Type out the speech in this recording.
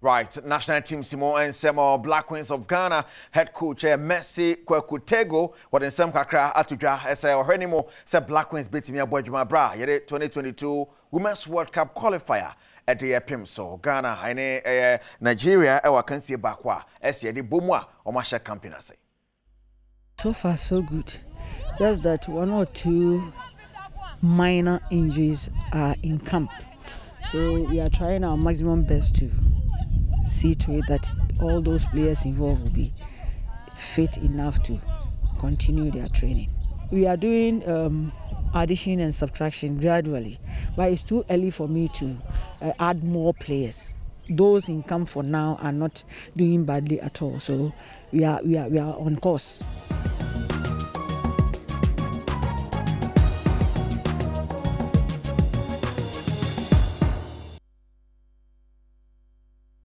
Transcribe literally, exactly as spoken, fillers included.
Right, national team Simon and Semo Black Queens of Ghana head coach Messi Kwekutego what in some Kakra atuja as I or anymore said Black Queens beat me a boy bra yet twenty twenty-two Women's World Cup qualifier at the Pim so Ghana and Nigeria I can see bakwa as the Bumwa or Masha Campinase. So far so good. Just that one or two minor injuries are in camp. So we are trying our maximum best to see to it that all those players involved will be fit enough to continue their training. We are doing um, addition and subtraction gradually, but it's too early for me to uh, add more players. Those in camp for now are not doing badly at all, so we are, we are, we are on course.